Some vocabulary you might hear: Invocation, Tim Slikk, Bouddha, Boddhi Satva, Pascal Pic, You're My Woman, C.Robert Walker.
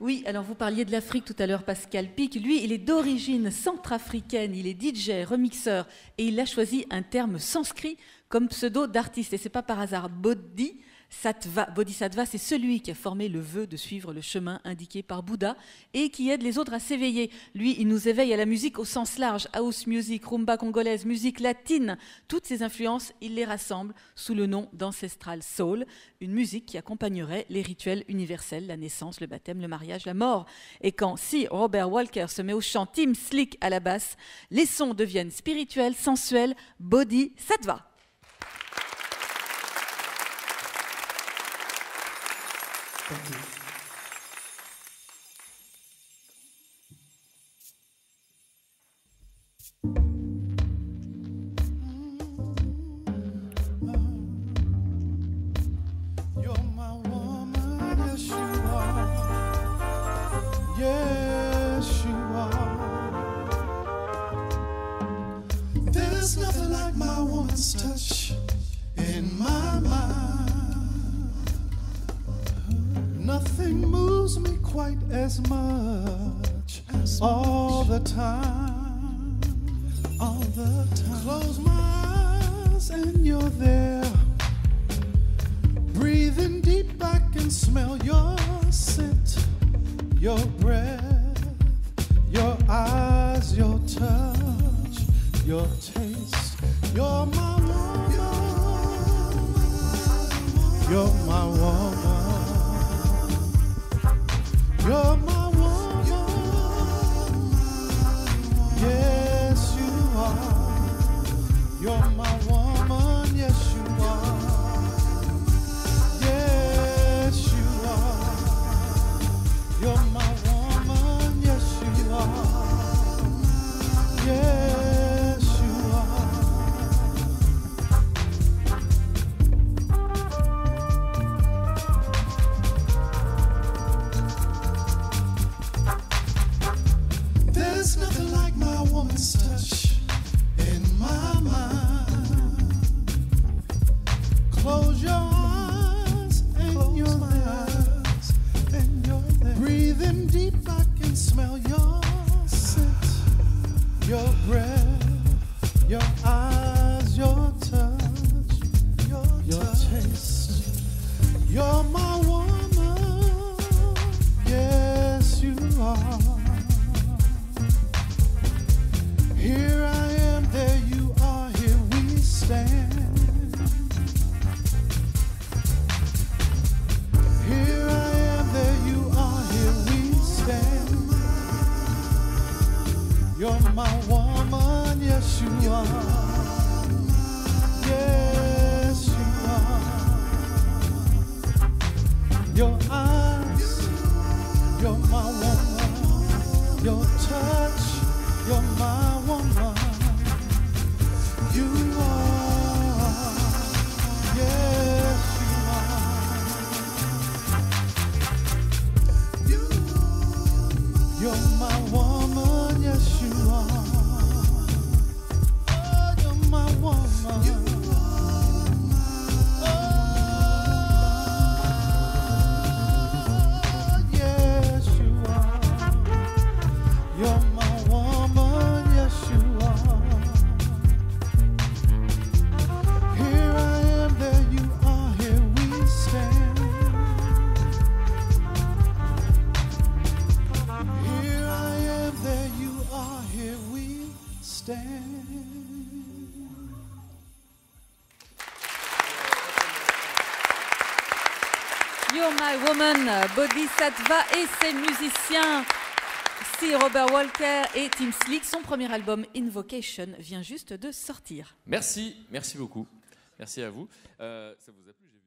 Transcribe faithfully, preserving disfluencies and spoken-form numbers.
Oui, alors vous parliez de l'Afrique tout à l'heure, Pascal Pic. Lui, il est d'origine centrafricaine, il est D J, remixeur, et il a choisi un terme sanskrit comme pseudo d'artiste. Et ce n'est pas par hasard. Boddhi Satva, Boddhi Satva, c'est celui qui a formé le vœu de suivre le chemin indiqué par Bouddha et qui aide les autres à s'éveiller. Lui, il nous éveille à la musique au sens large, house music, rumba congolaise, musique latine. Toutes ces influences, il les rassemble sous le nom d'Ancestral Soul, une musique qui accompagnerait les rituels universels, la naissance, le baptême, le mariage, la mort. Et quand C Robert Walker se met au chant, Tim Slikk à la basse, les sons deviennent spirituels, sensuels, Boddhi Satva. Thank you. You're My Woman, Boddhi Satva et ses musiciens C Robert Walker et Tim Slikk. Son premier album Invocation vient juste de sortir. Merci, merci beaucoup. Merci à vous. Euh, ça vous a plu?